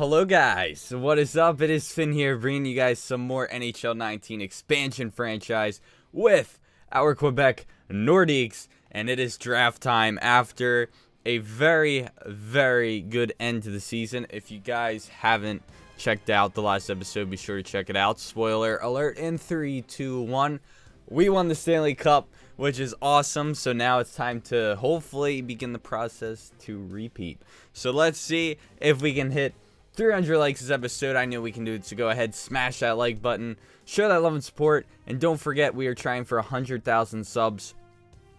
Hello guys, what is up? It is Finn here bringing you guys some more NHL 19 expansion franchise with our Quebec Nordiques, and it is draft time after a very good end to the season. If you guys haven't checked out the last episode, be sure to check it out. Spoiler alert in 3, 2, 1. We won the Stanley Cup, which is awesome. So now it's time to hopefully begin the process to repeat. So let's see if we can hit 300 likes this episode. I know we can do it, so go ahead, smash that like button, show that love and support, and don't forget we are trying for 100,000 subs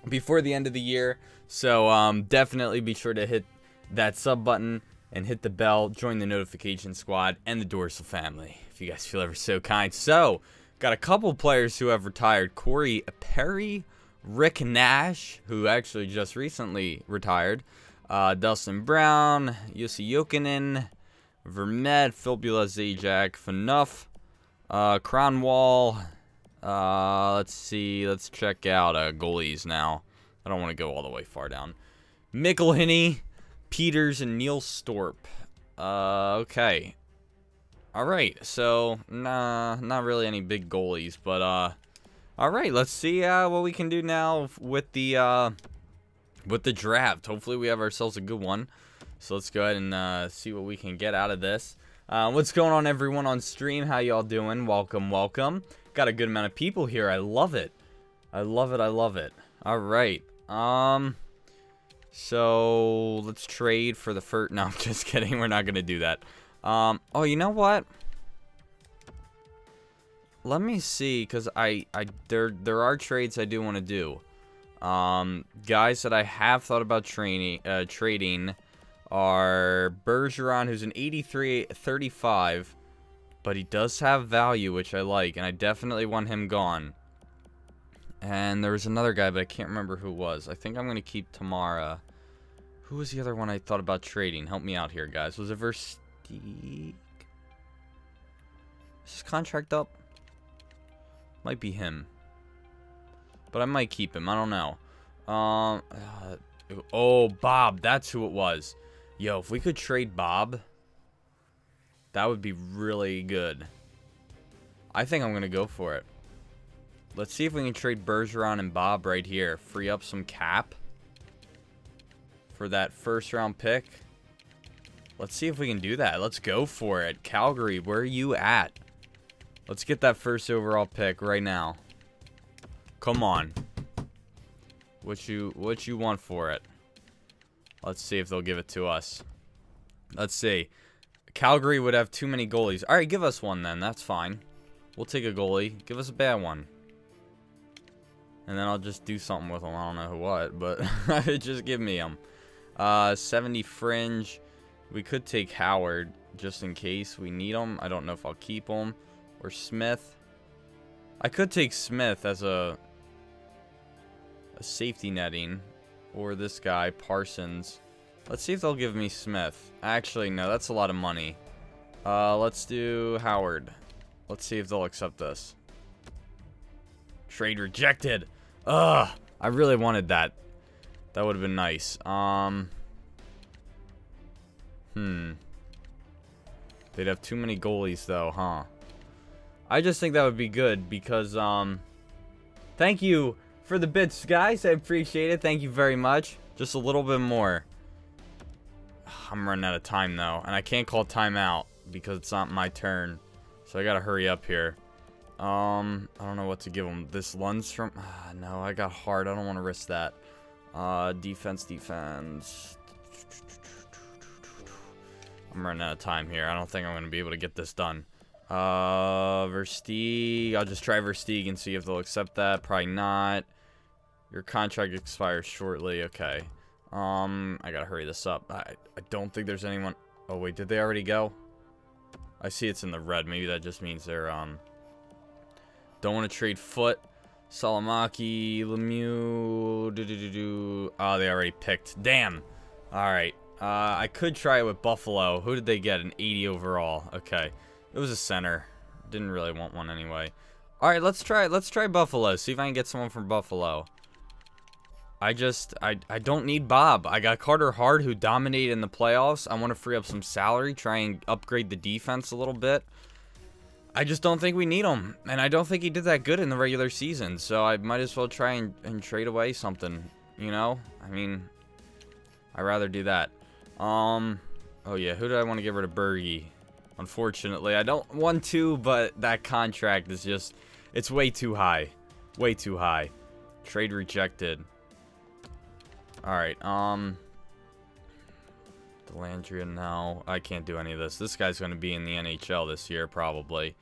before the end of the year. So definitely be sure to hit that sub button and hit the bell, join the notification squad and the Dorsal family if you guys feel ever so kind. So got a couple players who have retired: Corey Perry, Rick Nash, who actually just recently retired, Dustin Brown, Jussi Jokinen, Vermette, Filbula, Zajac, Fanuff, Cronwall. Let's see. Let's check out goalies now. I don't want to go all the way far down. Mikkelhinney, Peters, and Neil Storp. Okay. All right. So, not really any big goalies, but all right. Let's see what we can do now with the draft. Hopefully, we have ourselves a good one. So let's go ahead and see what we can get out of this. What's going on, everyone on stream? How y'all doing? Welcome, welcome. Got a good amount of people here. I love it. I love it. I love it. All right. So let's trade for the first. No, I'm just kidding. We're not gonna do that. Oh, you know what? Let me see, cause there are trades I do want to do. Guys that I have thought about trading. Are Bergeron, who's an 83-35, but he does have value, which I like, and I definitely want him gone. And there was another guy, but I can't remember who it was. I think I'm going to keep Tamara. Who was the other one I thought about trading? Help me out here, guys. Was it Versteeg? Is his contract up? Might be him. But I might keep him. I don't know. Oh, Bob. That's who it was. Yo, if we could trade Bob, that would be really good. I think I'm going to go for it. Let's see if we can trade Bergeron and Bob right here. Free up some cap for that first round pick. Let's see if we can do that. Let's go for it. Calgary, where are you at? Let's get that first overall pick right now. Come on. What you want for it? Let's see if they'll give it to us. Let's see. Calgary would have too many goalies. All right, give us one then. That's fine. We'll take a goalie. Give us a bad one. And then I'll just do something with them. I don't know what, but just give me them. 70 fringe. We could take Howard just in case we need him. I don't know if I'll keep him. Or Smith. I could take Smith as a safety netting. Or this guy, Parsons. Let's see if they'll give me Smith. Actually, no, that's a lot of money. Let's do Howard. Let's see if they'll accept this. Trade rejected. Ugh, I really wanted that. That would have been nice. They'd have too many goalies, though, huh? I just think that would be good because, thank you for the bits, guys. I appreciate it. Thank you very much. Just a little bit more. I'm running out of time, though. And I can't call timeout because it's not my turn. So I gotta hurry up here. I don't know what to give him. This Lundstrom. No, I got hard. I don't want to risk that. Defense. I'm running out of time here. I don't think I'm going to be able to get this done. Versteeg. I'll just try Versteeg and see if they'll accept that. Probably not. Your contract expires shortly. Okay. I gotta hurry this up. I don't think there's anyone. Oh wait, did they already go? I see it's in the red. Maybe that just means they're don't want to trade Foot, Salamaki, Lemieux. Oh, they already picked. Damn. All right. I could try it with Buffalo. Who did they get? An 80 overall. Okay. It was a center. Didn't really want one anyway. All right, let's try Buffalo. See if I can get someone from Buffalo. I don't need Bob. I got Carter Hart, who dominated in the playoffs. I want to free up some salary, try and upgrade the defense a little bit. I just don't think we need him, and I don't think he did that good in the regular season, so I might as well try and trade away something, you know? I mean, I'd rather do that. Oh yeah, who do I want to give her to? Bergie? Unfortunately, I don't want to, but that contract is just, it's way too high. Way too high. Trade rejected. Alright, Delandria now. I can't do any of this. This guy's going to be in the NHL this year, probably.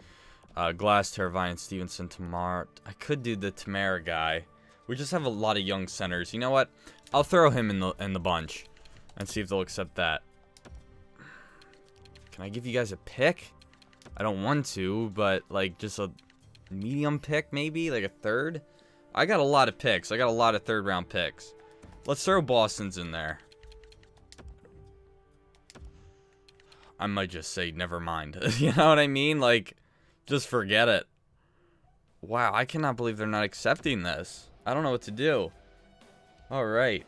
Glass, Teravainen, Stevenson, Tamara. I could do the Tamara guy. We just have a lot of young centers. You know what? I'll throw him in the bunch and see if they'll accept that. Can I give you guys a pick? I don't want to, but, like, just a medium pick, maybe? Like a third? I got a lot of picks. I got a lot of third-round picks. Let's throw Boston's in there. I might just say, never mind. You know what I mean? Like, just forget it. Wow, I cannot believe they're not accepting this. I don't know what to do. All right.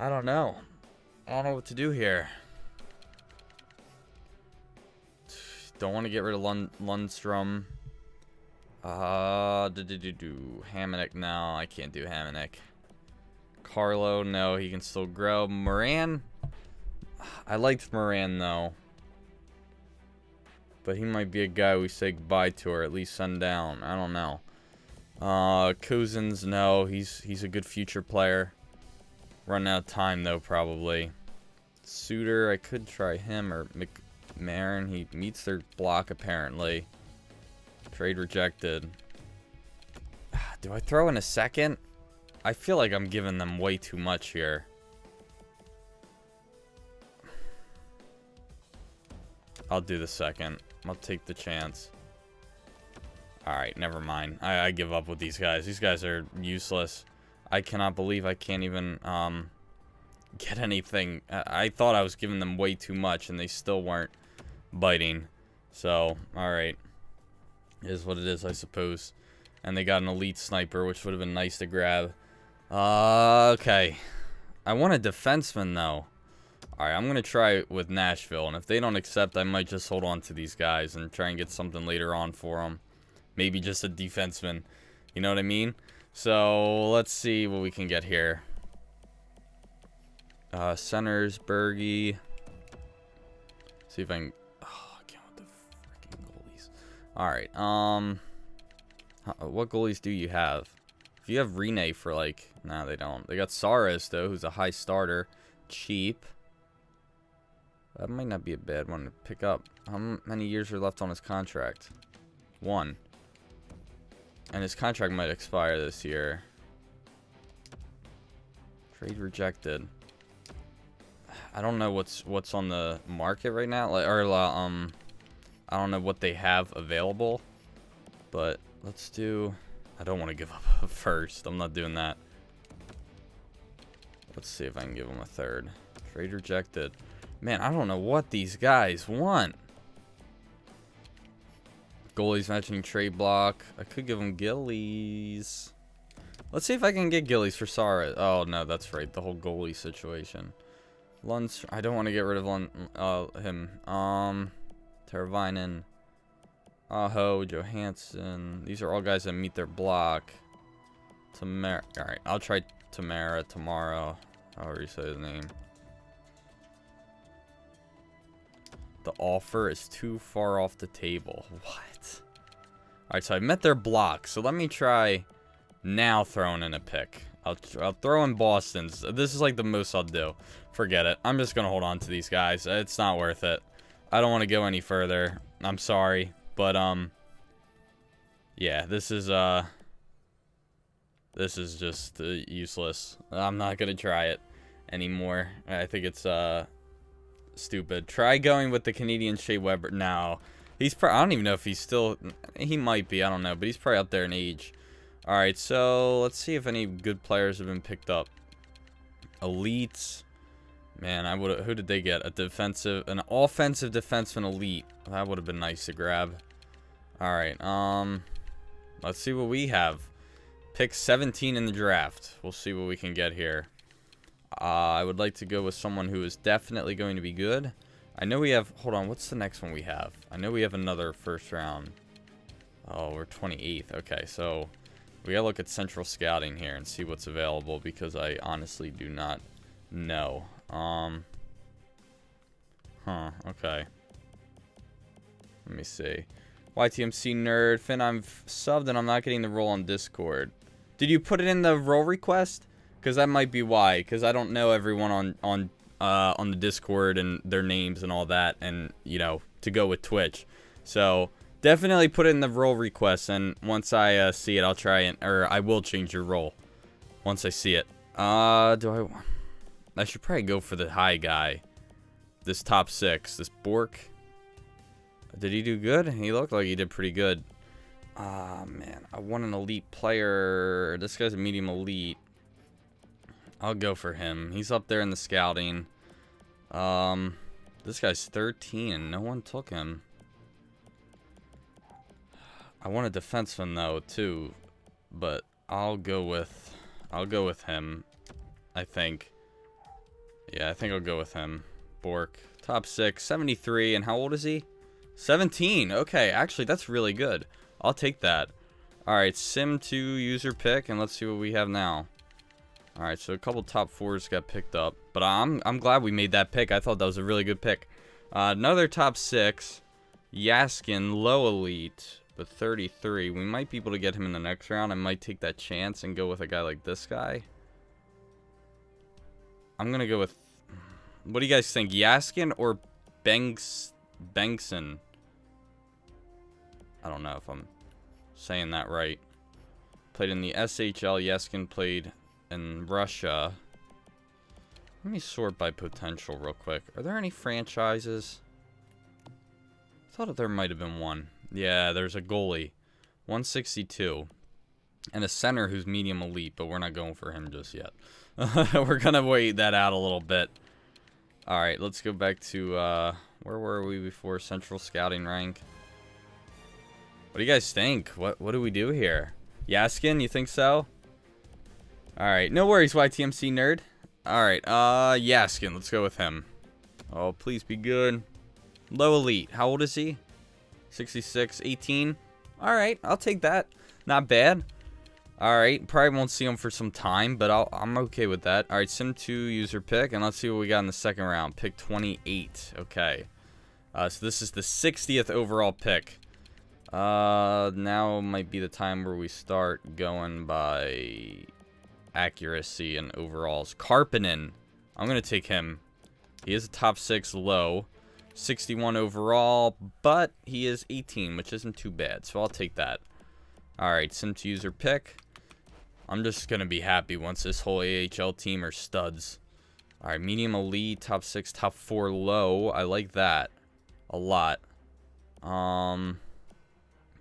I don't know. I don't know what to do here. Don't want to get rid of Lundstrom. Hammonick, no, I can't do Hammonick. Carlo, no, he can still grow. Moran, I liked Moran though, but he might be a guy we say goodbye to, or at least send down. I don't know. Cousins, no, he's a good future player. Running out of time though, probably. Suter, I could try him, or McMahon. He meets their block apparently. Trade rejected. Do I throw in a second? I feel like I'm giving them way too much here. I'll do the second. I'll take the chance. Alright, never mind. I give up with these guys. These guys are useless. I cannot believe I can't even get anything. I thought I was giving them way too much, and they still weren't biting. So, alright. It is what it is, I suppose. And they got an elite sniper, which would have been nice to grab. Okay. I want a defenseman, though. Alright, I'm going to try with Nashville. And if they don't accept, I might just hold on to these guys and try and get something later on for them. Maybe just a defenseman. You know what I mean? So, let's see what we can get here. Centers, Bergie. See if I can... Oh, I can't with the freaking goalies. Alright, what goalies do you have? If you have Rene for, like... Nah, they don't. They got Saros, though, who's a high starter. Cheap. That might not be a bad one to pick up. How many years are left on his contract? 1. And his contract might expire this year. Trade rejected. I don't know what's on the market right now. I don't know what they have available. But let's do... I don't want to give up a first. I'm not doing that. Let's see if I can give him a third. Trade rejected. Man, I don't know what these guys want. Goalies matching trade block. I could give him Gillies. Let's see if I can get Gillies for Sara. Oh, no, that's right. The whole goalie situation. Lundstrom. I don't want to get rid of him. Teravainen. Aho, Johansson. These are all guys that meet their block. Tamara. Alright, I'll try Tamara tomorrow. However you say his name. The offer is too far off the table. What? Alright, so I met their block. So let me try now throwing in a pick. I'll throw in Boston's. This is like the most I'll do. Forget it. I'm just going to hold on to these guys. It's not worth it. I don't want to go any further. I'm sorry. But, yeah, this is just useless. I'm not going to try it anymore. I think it's, stupid. Try going with the Canadian Shea Weber. No, he's probably, I don't even know if he's still, he might be, I don't know, but he's probably up there in age. All right, so let's see if any good players have been picked up. Elites. Man, I would. Who did they get? A defensive, an offensive defenseman elite. That would have been nice to grab. All right. Let's see what we have. Pick 17 in the draft. We'll see what we can get here. I would like to go with someone who is definitely going to be good. I know we have... Hold on, what's the next one we have? I know we have another first round. Oh, we're 28th. Okay, so we gotta look at central scouting here and see what's available, because I honestly do not know. Okay. Let me see. YTMC nerd. Finn, I'm subbed and I'm not getting the role on Discord. Did you put it in the role request? Because that might be why. Because I don't know everyone on the Discord and their names and all that, and you know, to go with Twitch. So definitely put it in the role request, and once I see it, I'll try and I will change your role once I see it. I should probably go for the high guy. This top six. This Bork. Did he do good? He looked like he did pretty good. Ah, man. I want an elite player. This guy's a medium elite. I'll go for him. He's up there in the scouting. This guy's 13. No one took him. I want a defenseman, though, too. But I'll go with him, I think. Yeah, I think I'll go with him. Bork. Top six. 73. And how old is he? 17. Okay, actually, that's really good. I'll take that. Alright, Sim2 user pick, and let's see what we have now. Alright, so a couple top fours got picked up, but I'm glad we made that pick. I thought that was a really good pick. Another top six, Yaskin, low elite, but 33. We might be able to get him in the next round. I might take that chance and go with a guy like this guy. I'm going to go with... What do you guys think? Yaskin or Bengtson? I don't know if I'm saying that right. Played in the SHL. Yaskin played in Russia. Let me sort by potential real quick. Are there any franchises? I thought there might have been one. Yeah, there's a goalie. 162. And a center who's medium elite, but we're not going for him just yet. We're going to wait that out a little bit. Alright, let's go back to... where were we before central scouting rank? What do you guys think? What do we do here? Yaskin, you think so? Alright, no worries, YTMC nerd. Alright, Yaskin, let's go with him. Oh, please be good. Low elite. How old is he? 66, 18. Alright, I'll take that. Not bad. Alright, probably won't see him for some time, but I'm okay with that. Alright, Sim2 user pick, and let's see what we got in the second round. Pick 28. Okay. So this is the 60th overall pick. Now might be the time where we start going by accuracy and overalls. Karpinen, I'm gonna take him. He is a top six low, 61 overall, but he is 18, which isn't too bad, so I'll take that. All right, Sim2 user pick. I'm just gonna be happy once this whole AHL team are studs. All right, medium elite, top six, top four low. I like that a lot.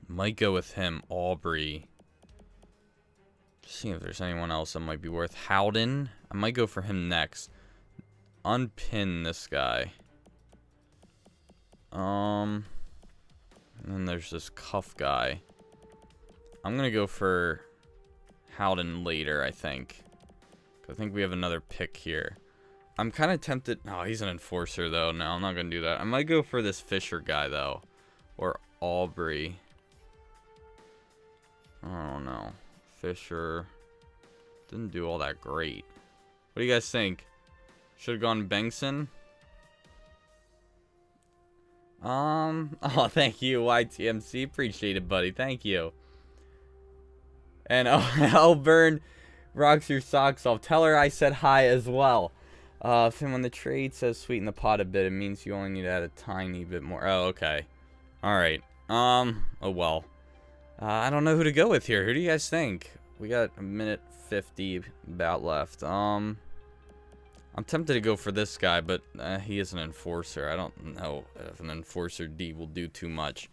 Might go with him, Aubrey. Just seeing if there's anyone else that might be worth. Howden. I might go for him next. Unpin this guy. And then there's this Cuff guy. I'm going to go for Howden later, I think. I think we have another pick here. I'm kind of tempted. Oh, he's an enforcer, though. No, I'm not going to do that. I might go for this Fisher guy, though. Or Aubrey. I don't know. Fisher didn't do all that great. What do you guys think? Should have gone Bengtson. Oh, thank you, YTMC. Appreciate it, buddy. Thank you. And oh, Elburn rocks your socks off. Tell her I said hi as well. Finn, when the trade says sweeten the pot a bit, it means you only need to add a tiny bit more. Oh, okay. All right. Oh well. I don't know who to go with here. Who do you guys think? We got a minute 50 about left. I'm tempted to go for this guy, but he is an enforcer. I don't know if an enforcer D will do too much.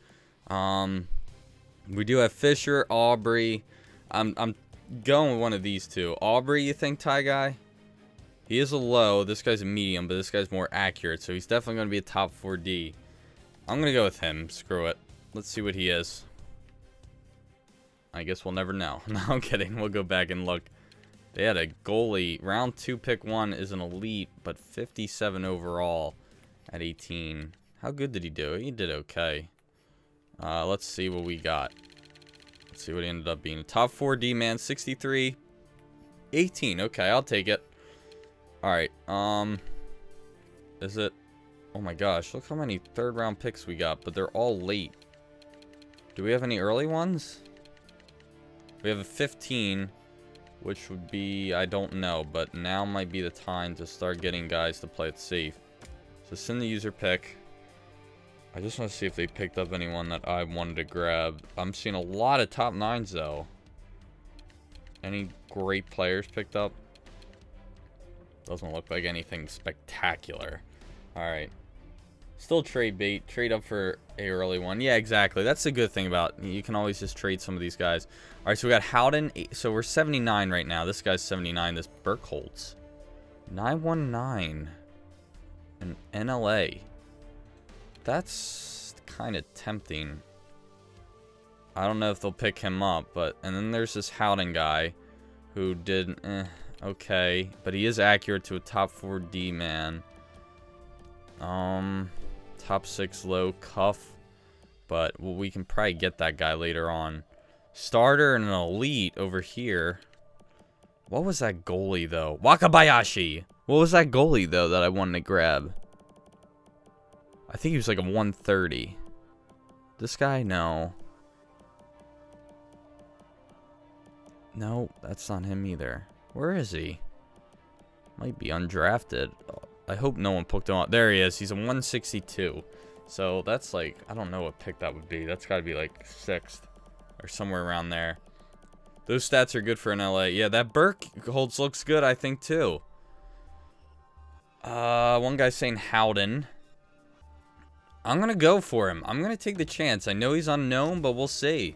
We do have Fisher, Aubrey. I'm going with one of these two. Aubrey, you think, Thai guy? He is a low. This guy's a medium, but this guy's more accurate, so he's definitely going to be a top 4D. I'm going to go with him. Screw it. Let's see what he is. I guess we'll never know. No, I'm kidding. We'll go back and look. They had a goalie. Round 2, pick 1 is an elite, but 57 overall at 18. How good did he do? He did okay. Let's see what we got. Let's see what he ended up being. Top 4 D-man, 63. 18. Okay, I'll take it. Alright. Is it? Oh my gosh. Look how many third-round picks we got, but they're all late. Do we have any early ones? We have a 15, which would be, I don't know, but now might be the time to start getting guys to play it safe. So send the user pick. I just want to see if they picked up anyone that I wanted to grab. I'm seeing a lot of top 9s, though. Any great players picked up? Doesn't look like anything spectacular. All right. Still trade bait. Trade up for a early one. Yeah, exactly. That's the good thing about it. You can always just trade some of these guys. All right, so we got Howden. So we're 79 right now. This guy's 79. This Burkholtz. 919. An NLA. That's kind of tempting. I don't know if they'll pick him up, but... And then there's this Howden guy who did... okay. But he is accurate to a top 4 D-man. Top 6 low, Cuff, but well, we can probably get that guy later on. Starter and an elite over here. What was that goalie, though? Wakabayashi! What was that goalie, though, that I wanted to grab? I think he was like a 130. This guy? No. No, that's not him either. Where is he? Might be undrafted. I hope no one picked him up. There he is. He's a 162. So that's like, I don't know what pick that would be. That's got to be like 6th or somewhere around there. Those stats are good for an LA. Yeah, that Burkholtz looks good, I think, too. One guy's saying Howden. I'm going to go for him. I'm going to take the chance. I know he's unknown, but we'll see.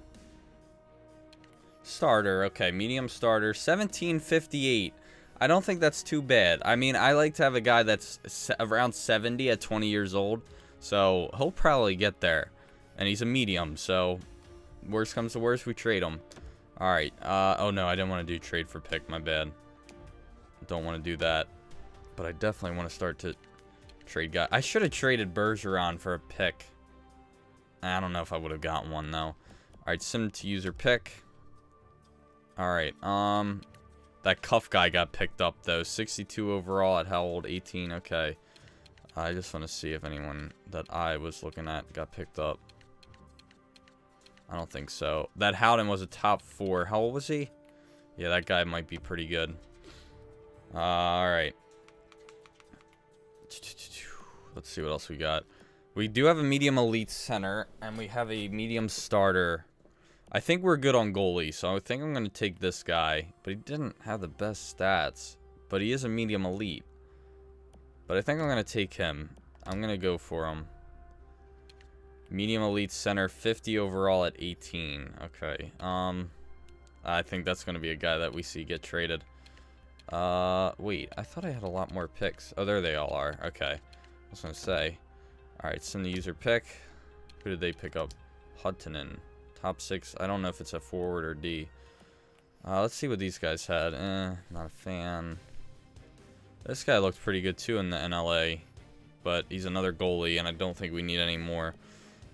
Starter. Okay, medium starter. 1758. I don't think that's too bad. I mean, I like to have a guy that's around 70 at 20 years old. So, he'll probably get there. And he's a medium, so... Worst comes to worst, we trade him. Alright. Oh, no, I didn't want to do trade for pick. My bad. Don't want to do that. But I definitely want to start to trade guy. I should have traded Bergeron for a pick. I don't know if I would have gotten one, though. Alright, sim to user pick. Alright, That Cuff guy got picked up, though. 62 overall at how old? 18. Okay. I just want to see if anyone that I was looking at got picked up. I don't think so. That Howden was a top 4. How old was he? Yeah, that guy might be pretty good. Alright. Let's see what else we got. We do have a medium elite center, and we have a medium starter. I think we're good on goalie, so I think I'm going to take this guy. But he didn't have the best stats. But he is a medium elite. But I think I'm going to take him. I'm going to go for him. Medium elite center, 50 overall at 18. Okay. I think that's going to be a guy that we see get traded. Wait. I thought I had a lot more picks. Oh, there they all are. Okay. I was going to say. Alright, send the user pick. Who did they pick up? Hudtonen. Top 6. I don't know if it's a forward or D. Let's see what these guys had. Not a fan. This guy looked pretty good too in the NLA. But he's another goalie, and I don't think we need any more.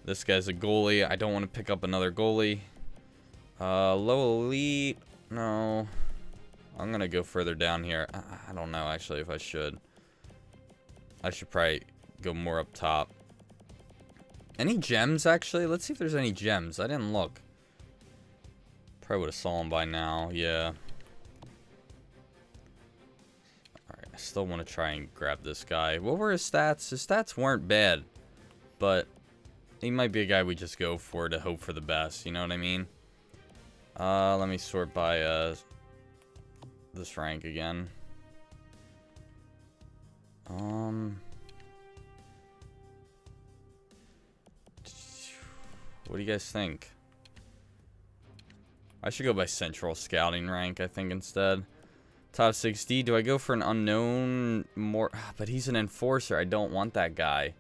This guy's a goalie. I don't want to pick up another goalie. Low elite. No. I'm going to go further down here. I don't know, actually, if I should. I should probably go more up top. Any gems, actually? Let's see if there's any gems. I didn't look. Probably would have saw them by now. Yeah. Alright, I still want to try and grab this guy. What were his stats? His stats weren't bad. But he might be a guy we just go for to hope for the best. You know what I mean? Let me sort by this rank again. What do you guys think? I should go by central scouting rank, I think, instead. Top 60. Do I go for an unknown more? But he's an enforcer. I don't want that guy.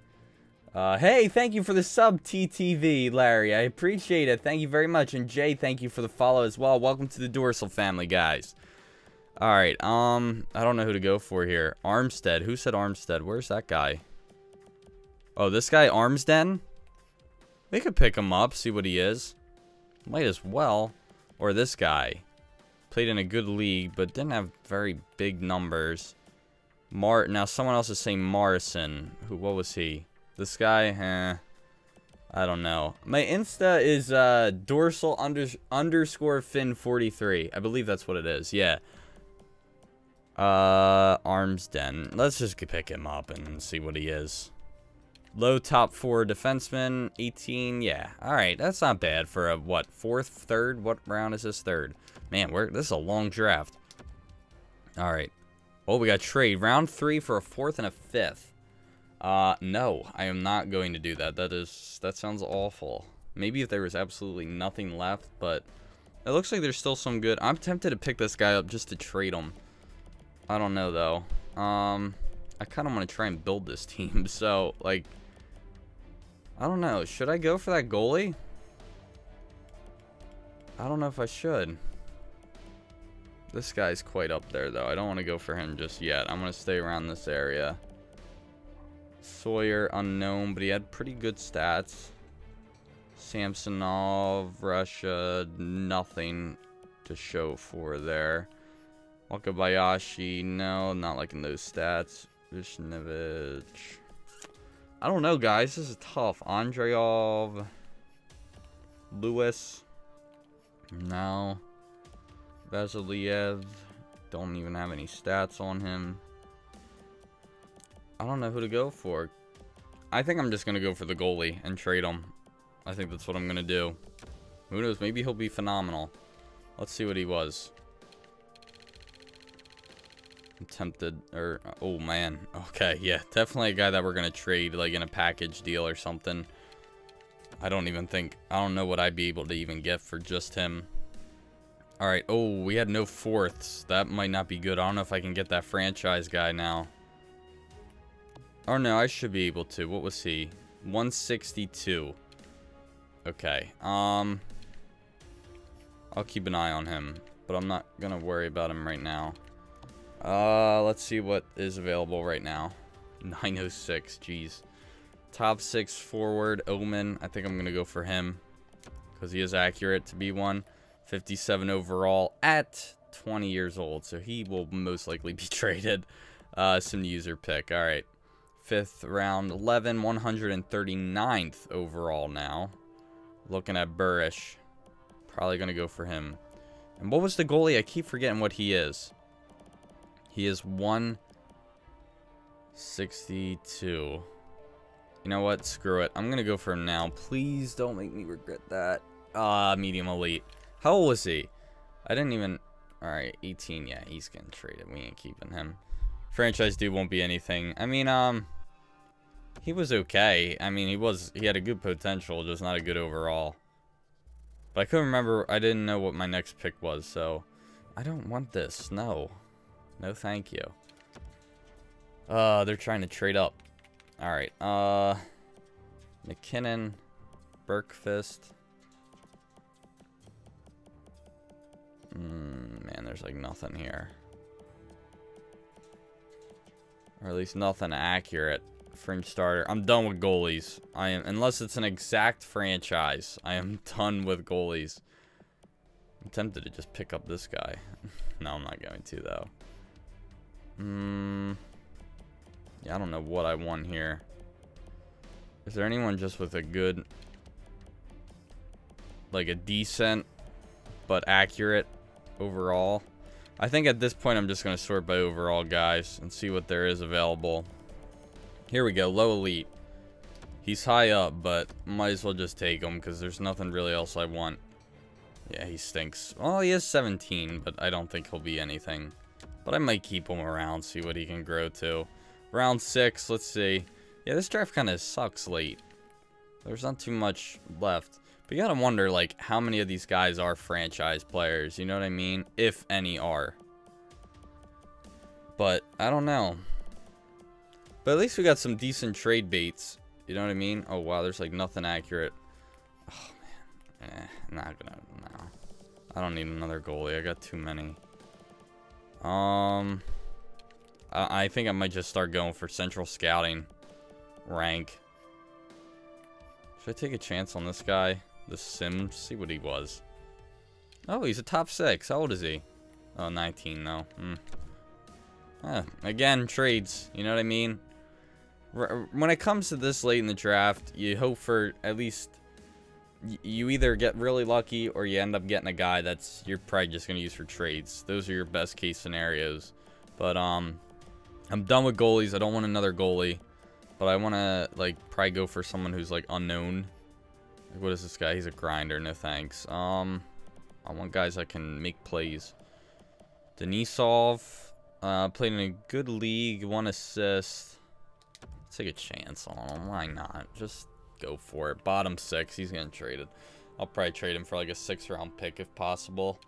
Hey, thank you for the sub, TTV, Larry. I appreciate it. Thank you very much. And Jay, thank you for the follow as well. Welcome to the Dorsal family, guys. Alright, I don't know who to go for here. Armstead. Who said Armstead? Where's that guy? Oh, this guy, Armsden? They could pick him up, see what he is. Might as well. Or this guy. Played in a good league, but didn't have very big numbers. Now, someone else is saying Morrison. Who? What was he? This guy? I don't know. My Insta is dorsal underscore fin 43. I believe that's what it is. Yeah. Armsden. Let's just pick him up and see what he is. Low top four defenseman, 18, yeah. All right, that's not bad for a, what, fourth, third? What round is this third? Man, this is a long draft. All right. Oh, we got trade. Round 3 for a 4th and a 5th. No, I am not going to do that. That sounds awful. Maybe if there was absolutely nothing left, but it looks like there's still some good. I'm tempted to pick this guy up just to trade him. I don't know, though. I kind of want to try and build this team, so, like, I don't know. Should I go for that goalie? I don't know if I should. This guy's quite up there, though. I don't want to go for him just yet. I'm going to stay around this area. Sawyer, unknown, but he had pretty good stats. Samsonov, Russia, nothing to show for there. Wakabayashi, no, not liking those stats. Vishnevich. I don't know, guys. This is tough. Andreev. Lewis. No. Vasiliev. Don't even have any stats on him. I don't know who to go for. I think I'm just going to go for the goalie and trade him. I think that's what I'm going to do. Who knows? Maybe he'll be phenomenal. Let's see what he was. I'm tempted. Or, oh, man. Okay, yeah. Definitely a guy that we're going to trade, like, in a package deal or something. I don't even think. I don't know what I'd be able to even get for just him. All right. Oh, we had no fourths. That might not be good. I don't know if I can get that franchise guy now. Oh, no. I should be able to. What was he? 162. Okay. I'll keep an eye on him. But I'm not going to worry about him right now. Let's see what is available right now. 906. Jeez. Top 6 forward. Omen. I think I'm going to go for him. Because he is accurate to be one. 57 overall at 20 years old, so he will most likely be traded. Some user pick. All right, 5th round, 11, 139th overall now. Looking at Burrish, probably gonna go for him. And what was the goalie? I keep forgetting what he is. He is 162. You know what? Screw it. I'm gonna go for him now. Please don't make me regret that. Medium elite. How old was he? I didn't even... Alright, 18. Yeah, he's getting traded. We ain't keeping him. Franchise dude won't be anything. I mean, he was okay. I mean, he had a good potential, just not a good overall. But I couldn't remember... I didn't know what my next pick was, so... I don't want this. No. No, thank you. They're trying to trade up. Alright, McKinnon. Bergqvist. Man, there's like nothing here. Or at least nothing accurate. Fringe starter. I'm done with goalies. Unless it's an exact franchise. I am done with goalies. I'm tempted to just pick up this guy. No, I'm not going to though. Yeah, I don't know what I want here. Is there anyone just with a good, like a decent but accurate overall? I think at this point I'm just going to sort by overall, guys, and see what there is available. Here we go. Low elite. He's high up, but might as well just take him because there's nothing really else I want. Yeah, he stinks. Well, he is 17, but I don't think he'll be anything. But I might keep him around, see what he can grow to. Round 6, let's see. Yeah, this draft kind of sucks late. There's not too much left. But you gotta wonder, like, how many of these guys are franchise players, you know what I mean? If any are. But, I don't know. But at least we got some decent trade baits. You know what I mean? Oh, wow, there's like nothing accurate. Oh, man. Not gonna, no. I don't need another goalie. I got too many. I think I might just start going for central scouting rank. Should I take a chance on this guy? The sim? See what he was. Oh, he's a top 6. How old is he? Oh, 19 though. Mm. Again, trades. You know what I mean? When it comes to this late in the draft, you hope for at least... You either get really lucky or you end up getting a guy that's you're probably just going to use for trades. Those are your best case scenarios. But I'm done with goalies. I don't want another goalie. But I want to like probably go for someone who's like unknown. Like, what is this guy? He's a grinder. No thanks. I want guys that can make plays. Denisov played in a good league. 1 assist. Let's take a chance on him. Why not? Just go for it. Bottom 6. He's gonna trade it. I'll probably trade him for like a 6th round pick if possible.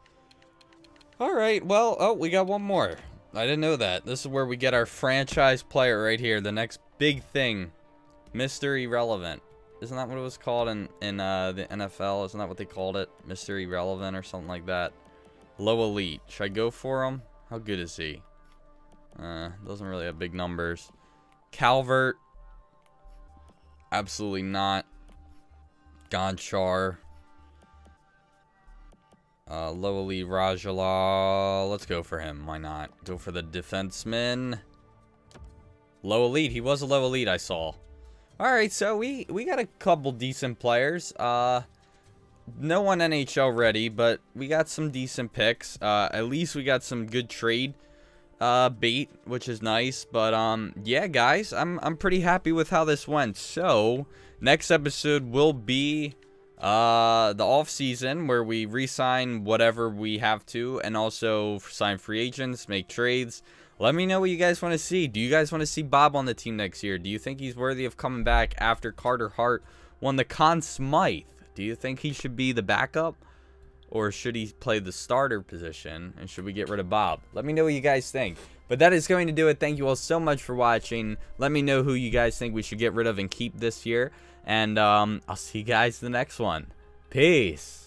All right. Well, oh, we got one more. I didn't know that. This is where we get our franchise player right here. The next big thing, Mr. Irrelevant. Isn't that what it was called in the NFL? Isn't that what they called it? Mr. Irrelevant or something like that. Low elite. Should I go for him? How good is he? Doesn't really have big numbers. Calvert. Absolutely not. Gonchar. Lowly Rajala. Let's go for him. Why not? Go for the defenseman. Low elite. He was a low elite, I saw. Alright, so we got a couple decent players. No one NHL ready, but we got some decent picks. At least we got some good trade bait, which is nice. But yeah, guys, I'm pretty happy with how this went. So next episode will be the off season where we re-sign whatever we have to, and also sign free agents, make trades. Let me know what you guys want to see. Do you guys want to see Bob on the team next year? Do you think he's worthy of coming back after Carter Hart won the Conn Smythe? Do you think he should be the backup, or should he play the starter position, and should we get rid of Bob? Let me know what you guys think. But that is going to do it. Thank you all so much for watching. Let me know who you guys think we should get rid of and keep this year. And I'll see you guys in the next one. Peace.